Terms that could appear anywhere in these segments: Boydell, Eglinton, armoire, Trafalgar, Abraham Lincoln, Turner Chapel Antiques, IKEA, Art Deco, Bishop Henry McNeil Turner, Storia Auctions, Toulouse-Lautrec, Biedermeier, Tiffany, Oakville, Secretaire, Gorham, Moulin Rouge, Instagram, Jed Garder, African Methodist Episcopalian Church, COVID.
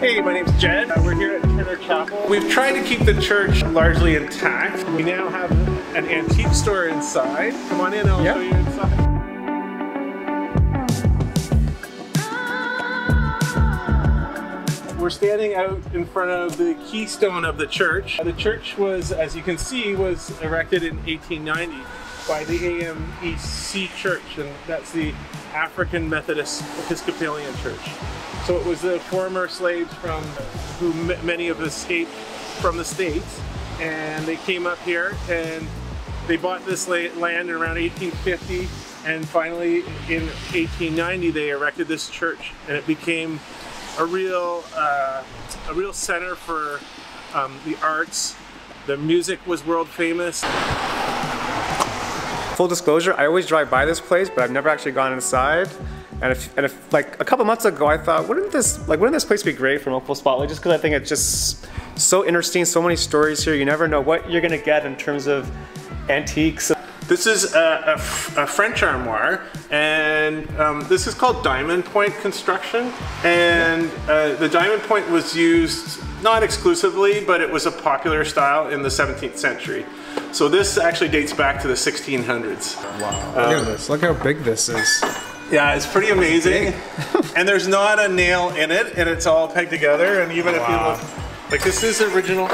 Hey, my name's Jed. We're here at Turner Chapel. We've tried to keep the church largely intact. We now have an antique store inside. Come on in, I'll show you inside. We're standing out in front of the keystone of the church. The church was, as you can see, was erected in 1890 by the AMEC Church, and that's the African Methodist Episcopalian Church. So it was the former slaves from who many of escaped from the States, and they came up here and they bought this land around 1850, and finally in 1890 they erected this church, and it became a real center for the arts. The music was world famous. Full disclosure, I always drive by this place, but I've never actually gone inside. And if like a couple months ago, I thought, wouldn't this place be great for Oakville Spotlight? Just because I think it's just so interesting, so many stories here. You never know what you're gonna get in terms of antiques. This is a French armoire, and this is called diamond point construction. And the diamond point was used not exclusively, but it was a popular style in the 17th century. So this actually dates back to the 1600s. Wow! Look at this. Look how big this is. Yeah, it's pretty amazing. And there's not a nail in it, and it's all pegged together. And even if you look, like this is original.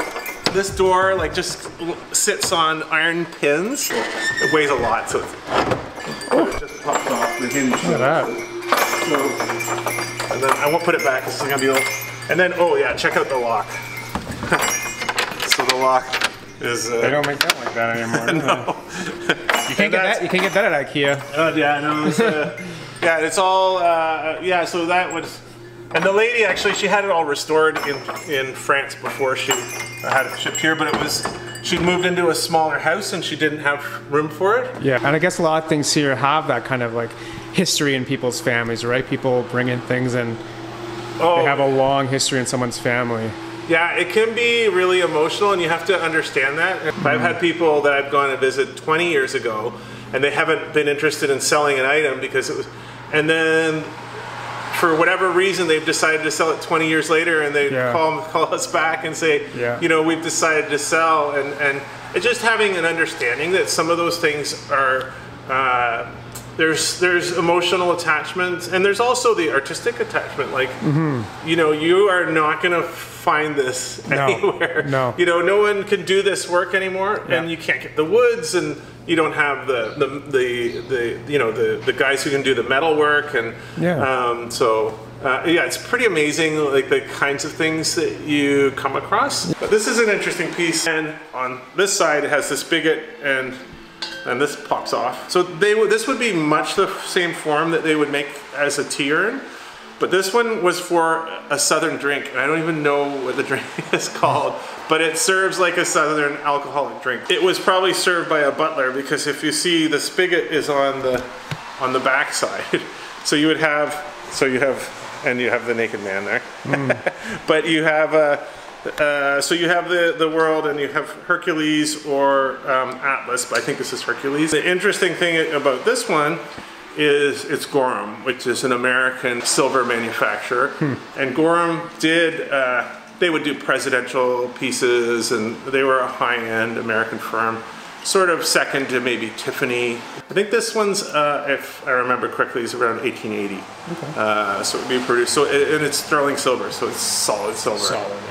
This door like just sits on iron pins. It weighs a lot, so it just pops off the hinge. Look at that. So, and then I won't put it back. This is gonna be a little. And then oh yeah, check out the lock. So the lock is. They don't make that like that anymore. No. You can't get that. You can't get that at IKEA. Yeah, no. It's, yeah, it's all. Yeah, so that was. And the lady actually, she had it all restored in France before she had it shipped here, but it was, she moved into a smaller house and she didn't have room for it. Yeah, and I guess a lot of things here have that kind of like history in people's families, right? People bring in things and they have a long history in someone's family. Yeah, it can be really emotional and you have to understand that. I've had people that I've gone to visit 20 years ago and they haven't been interested in selling an item because it was, and then for whatever reason, they've decided to sell it 20 years later, and they call us back and say, you know, we've decided to sell. And it's just having an understanding that some of those things are, there's emotional attachments, and there's also the artistic attachment. Like, you know, you are not going to find this anywhere. No. You know, no one can do this work anymore, and you can't get the woods, and you don't have the you know the guys who can do the metal work, and yeah, it's pretty amazing like the kinds of things that you come across. But this is an interesting piece, and on this side it has the spigot, and this pops off. So this would be much the same form that they would make as a tea urn, but this one was for a southern drink, and I don't even know what the drink is called, but it serves like a southern alcoholic drink. It was probably served by a butler, because if you see, the spigot is on the back side. So you would have, and you have the naked man there. But you have so you have the world, and you have Hercules or Atlas, but I think this is Hercules. The interesting thing about this one is it's Gorham, which is an American silver manufacturer. And Gorham did, they would do presidential pieces, and they were a high-end American firm, sort of second to maybe Tiffany. I think this one's, if I remember correctly, is around 1880. Okay. So it would be produced, so and it's sterling silver, so it's solid silver. Solid, yeah.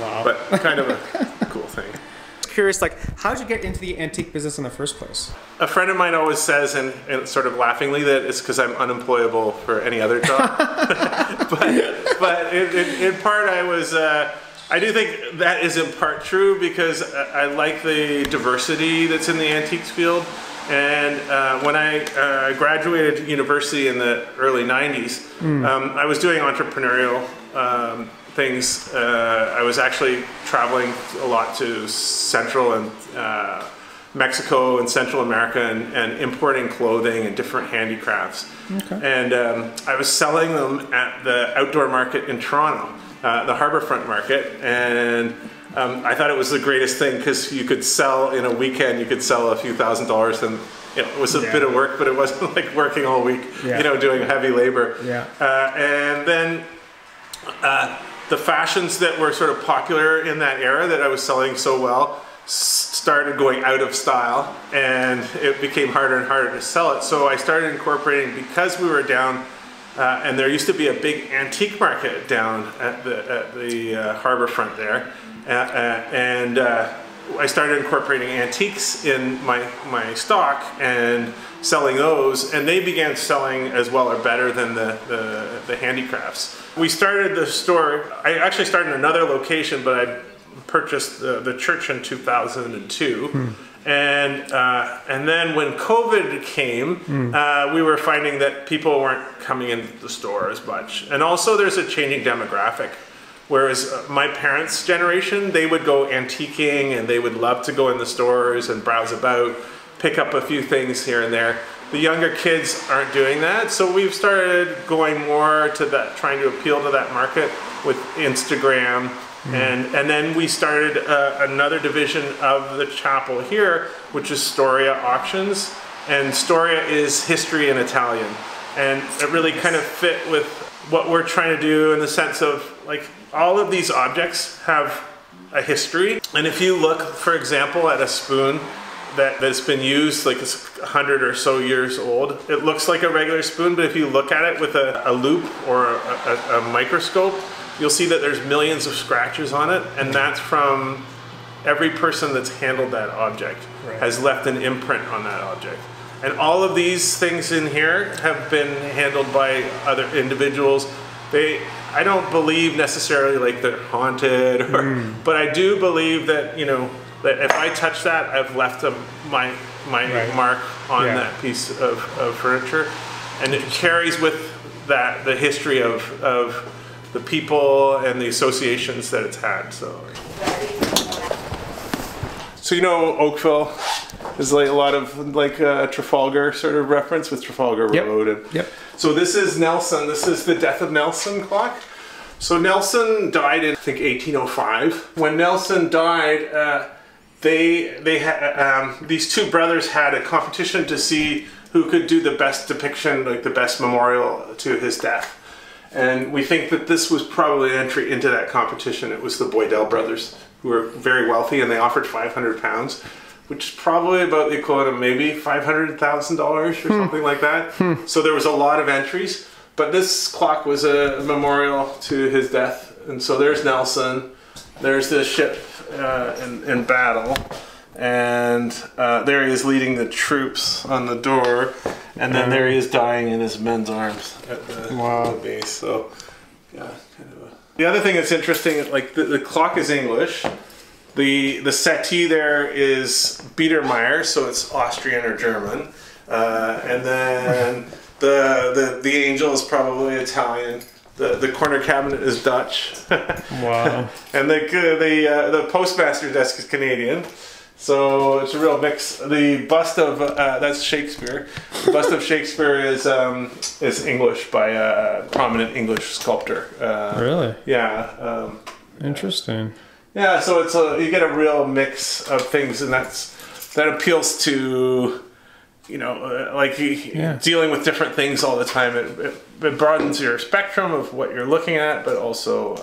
Wow. But kind of a cool thing. Curious, like, how did you get into the antique business in the first place? A friend of mine always says, and sort of laughingly, that it's because I'm unemployable for any other job. But in part, I was, I do think that is in part true, because I like the diversity that's in the antiques field. And when I graduated university in the early 90s, I was doing entrepreneurial things. I was actually traveling a lot to Central and Mexico and Central America, and importing clothing and different handicrafts. Okay. And I was selling them at the outdoor market in Toronto, the Harbourfront Market, and I thought it was the greatest thing, because you could sell in a weekend, you could sell a few $1,000, and it was a bit of work, but it wasn't like working all week, you know, doing heavy labor. And then The fashions that were sort of popular in that era that I was selling so well started going out of style, and it became harder and harder to sell it. So I started incorporating, because we were down, and there used to be a big antique market down at the harbor front there, I started incorporating antiques in my stock and selling those, and they began selling as well or better than the handicrafts. We started the store, I actually started in another location, but I purchased the church in 2002. And then when COVID came, we were finding that people weren't coming into the store as much. And also there's a changing demographic. Whereas my parents' generation, they would go antiquing and they would love to go in the stores and browse about, pick up a few things here and there. The younger kids aren't doing that, so we've started going more to that, trying to appeal to that market with Instagram. And then we started another division of the chapel here, which is Storia Auctions. And Storia is history in Italian. And it really kind of fit with what we're trying to do, in the sense of, like, all of these objects have a history. And if you look, for example, at a spoon that's been used, like it's 100 or so years old, it looks like a regular spoon, but if you look at it with a loop or a microscope, you'll see that there's millions of scratches on it, and that's from every person that's handled that object, right, has left an imprint on that object. And all of these things in here have been handled by other individuals. I don't believe necessarily like they're haunted, or, but I do believe that, you know, that if I touch that, I've left my right mark on that piece of furniture. And it carries with that the history of the people and the associations that it's had. So you know, Oakville is like a lot of like Trafalgar sort of reference with Trafalgar Road. Yep. And so this is Nelson. This is the death of Nelson clock. So Nelson died in, I think, 1805. When Nelson died, they had these two brothers had a competition to see who could do the best depiction, like the best memorial to his death. And we think that this was probably an entry into that competition. It was the Boydell brothers, who were very wealthy, and they offered £500, which is probably about the equivalent of maybe $500,000 or something like that. So there was a lot of entries, but this clock was a memorial to his death. And so there's Nelson, there's the ship in battle, and there he is leading the troops on the door, and then there he is dying in his men's arms at the base. So, yeah, kind of the other thing that's interesting, like the clock is English, the settee there is Biedermeier, so it's Austrian or German, and then the angel is probably Italian. The corner cabinet is Dutch. Wow. And the postmaster desk is Canadian. So it's a real mix. The bust of that's Shakespeare. The bust of Shakespeare is English by a prominent English sculptor. Really? Yeah. Interesting. Yeah. So it's you get a real mix of things, and that appeals to, you know, like dealing with different things all the time. It broadens your spectrum of what you're looking at, but also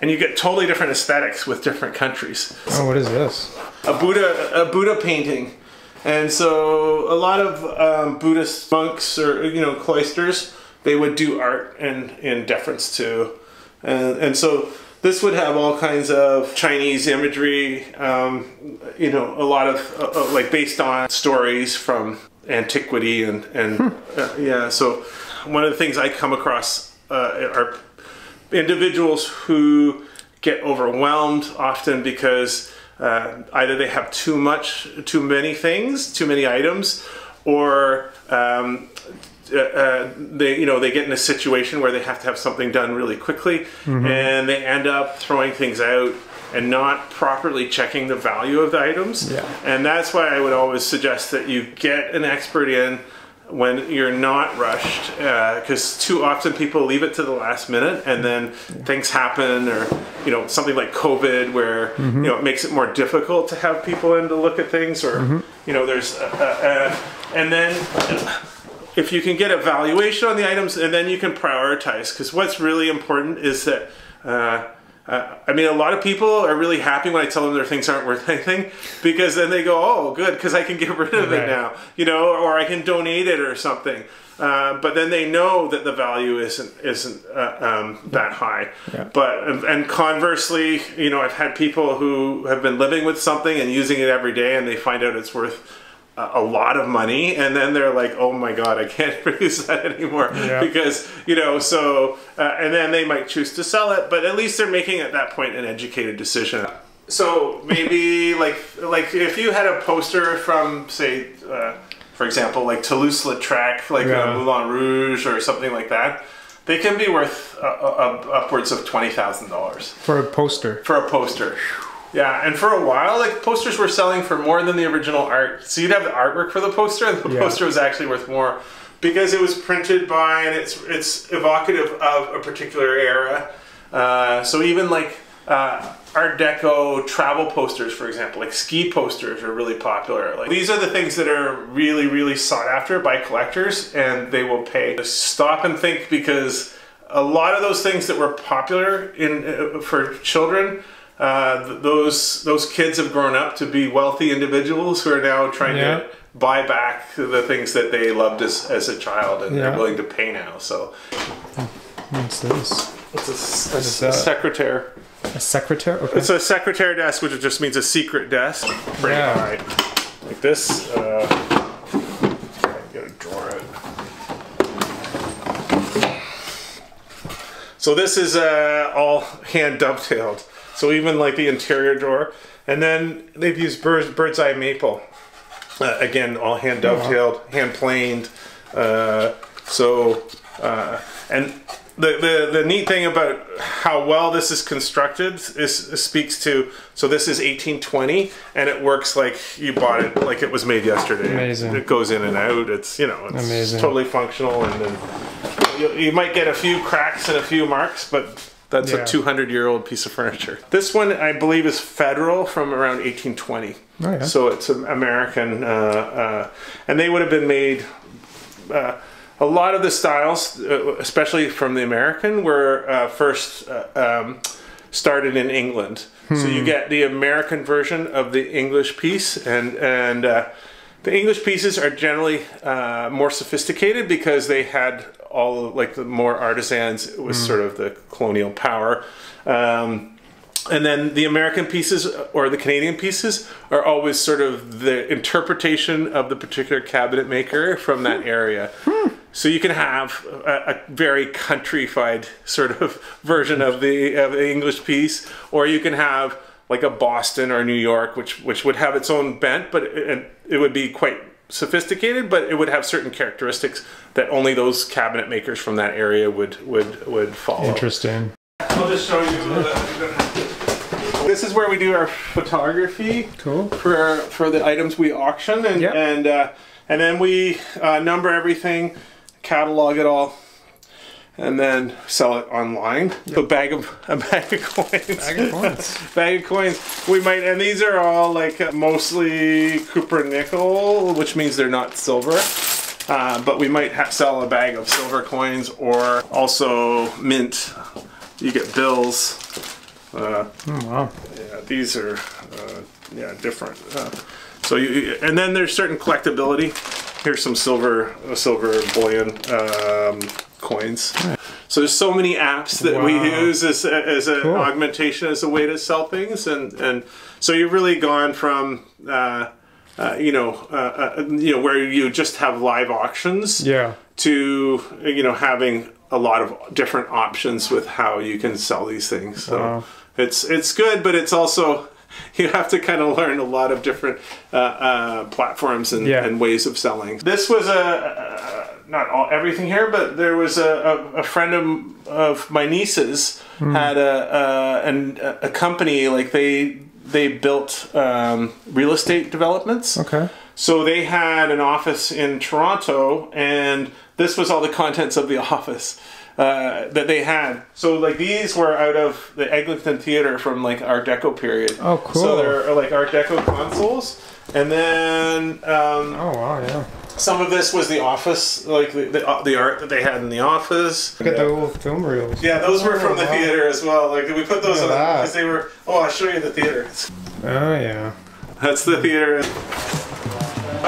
And you get totally different aesthetics with different countries. Oh, what is this? A Buddha painting. And so a lot of Buddhist monks or, you know, cloisters, they would do art in deference to. And so this would have all kinds of Chinese imagery, you know, a lot of, like, based on stories from antiquity. So one of the things I come across are individuals who get overwhelmed often because either they have too many things, too many items, or they get in a situation where they have to have something done really quickly, and they end up throwing things out and not properly checking the value of the items. Yeah. And that's why I would always suggest that you get an expert in when you're not rushed, because too often people leave it to the last minute, and then things happen, or, you know, something like COVID, where you know, it makes it more difficult to have people in to look at things, or you know, there's and then if you can get a valuation on the items, and then you can prioritize, because what's really important is that I mean, a lot of people are really happy when I tell them their things aren't worth anything, because then they go, oh, good, because I can get rid of it now, you know, or I can donate it or something. But then they know that the value isn't that high. Yeah. But and conversely, you know, I've had people who have been living with something and using it every day, and they find out it's worth a lot of money, and then they're like, oh my god, I can't produce that anymore. Yeah. Because, you know, so and then they might choose to sell it, but at least they're making at that point an educated decision. So maybe like if you had a poster from, say, for example, like Toulouse-Lautrec, like Moulin Rouge or something like that, they can be worth upwards of $20,000 for a poster. For a poster. Yeah, and for a while, like, posters were selling for more than the original art. So you'd have the artwork for the poster, and the poster was actually worth more because it was printed by, and it's evocative of a particular era. So even like Art Deco travel posters, for example, like ski posters are really popular. Like, these are the things that are really, really sought after by collectors, and they will pay. Just stop and think, because a lot of those things that were popular in for children, those kids have grown up to be wealthy individuals who are now trying to buy back the things that they loved as a child, and they're willing to pay now. So what's this? It's a secretaire. A secretaire? Okay. It's a secretaire desk, which just means a secret desk. Pretty right. Like this. Get a drawer out. So this is all hand dovetailed. So even like the interior drawer, and then they've used bird's eye maple, again all hand dovetailed, hand planed. And the neat thing about how well this is constructed is speaks to. So this is 1820, and it works like you bought it, like it was made yesterday. Amazing. It goes in and out. It's, you know, it's amazing. Totally functional, and then you might get a few cracks and a few marks, but. That's a 200-year-old piece of furniture. This one, I believe, is Federal from around 1820. Oh, yeah. So it's American. And they would have been made... a lot of the styles, especially from the American, were first started in England. Hmm. So you get the American version of the English piece. And the English pieces are generally more sophisticated because they had... all like the more artisans. It was sort of the colonial power, and then the American pieces or the Canadian pieces are always sort of the interpretation of the particular cabinet maker from that area. So you can have a very countryfied sort of version of the English piece, or you can have like a Boston or New York, which would have its own bent, but it would be quite sophisticated, but it would have certain characteristics that only those cabinet makers from that area would follow. Interesting. I'll just show you. This is where we do our photography. Cool. For the items we auction, and and then we number everything, catalog it all, and then sell it online. Yep. A bag of coins. Bag of coins. We might, and these are all like mostly copper nickel, which means they're not silver. But we might sell a bag of silver coins, or also mint. You get bills. Oh, wow. Yeah, these are different. So and then there's certain collectability. Here's some silver bullion coins. So there's so many apps that we use as an augmentation, as a way to sell things, and so you've really gone from you know where you just have live auctions to, you know, having a lot of different options with how you can sell these things. So it's good, but it's also, you have to kind of learn a lot of different platforms and ways of selling. This was not everything here, but there was a friend of my niece's had a company, like they built real estate developments. Okay. So they had an office in Toronto, and this was all the contents of the office. that they had. So like these were out of the Eglinton Theater from like Art Deco period. Oh, cool. So they're like Art Deco consoles, and then oh wow, yeah. Some of this was the office, like the art that they had in the office. Look at the old film reels. Yeah, those were from the theater as well. Like we put those on because they were. Oh, I'll show you the theater. Oh yeah, that's the theater.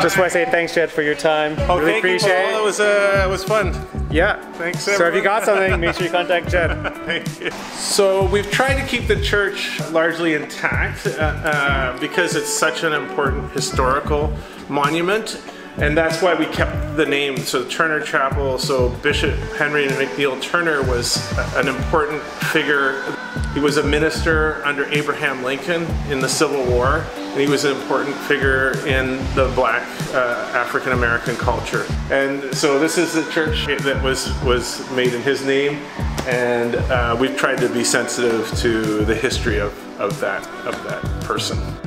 Just want to say thanks, Jed, for your time. Oh, really appreciate it. It was fun. Yeah. Thanks, everyone. So if you got something, make sure you contact Jed. Thank you. So we've tried to keep the church largely intact because it's such an important historical monument. And that's why we kept the name, so Turner Chapel. So Bishop Henry McNeil Turner was an important figure. He was a minister under Abraham Lincoln in the Civil War, and he was an important figure in the black African American culture. And so this is the church that was made in his name, and we've tried to be sensitive to the history of that person.